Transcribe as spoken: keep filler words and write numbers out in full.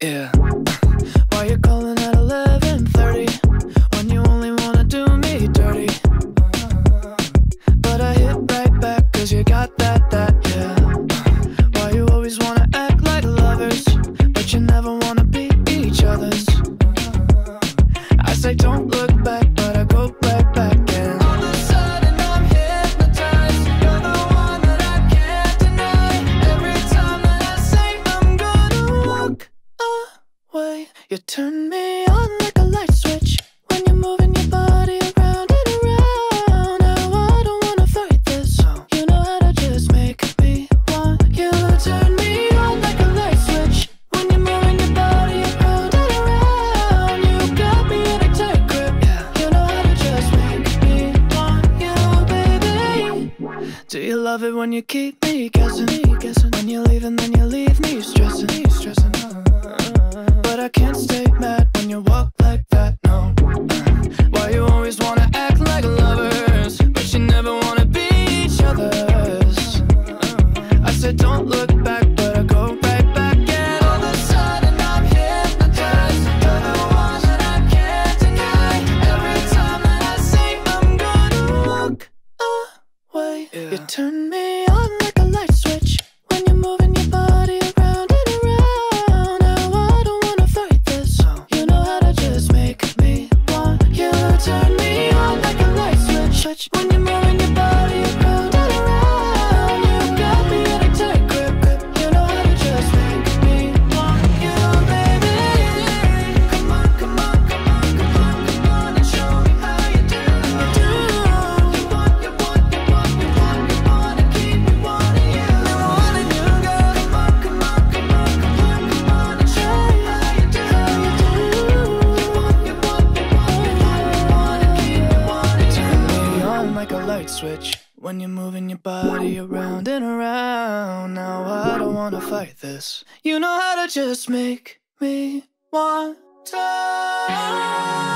Yeah. Why you calling at eleven thirty when you only wanna do me dirty? But I hit right back cause you got that, that, yeah. Why you always wanna act like lovers, but you never wanna be each other's? I say don't look back, but I go right back and all of a sudden I'm hypnotized. You're the one that I can't deny. Every time that I say I'm gonna walk away, you turn me on like a light switch when you're moving your body around and around. Now I don't wanna fight this. You know how to just make me want you. Turn me on like a light switch when you're moving your body around and around. You got me in a tight grip. You know how to just make me want you, baby. Do you love it when you keep me guessing? When you leave and then you leave me stressing. But I can't stay mad when you walk like that, no. Why you always wanna act like lovers, but you never wanna be each other's? I said don't look back, but I go right back and all of a sudden I'm hypnotized. You're the one that I can't deny. Every time that I say I'm gonna walk away, yeah. You turn me on like a light switch when you're moving your body around and around. Now I don't wanna fight this. You know how to just make me want you. Turn me on like a light switch when you're moving your body around and around. You got me in a tight grip. You know how to just make me want you, baby. Come on, come on, come on, come on, come on and show me how you do. You want, you want, you want, you want, you want to keep me wanting you. You want a new girl. Come on, come on, come on, come on, come on and show me how you do. You want, you want, you want, you want, you want to keep me wanting you. Turn me on like a light switch when you're moving your body around and around. Now I don't wanna fight this. You know how to just make me want to.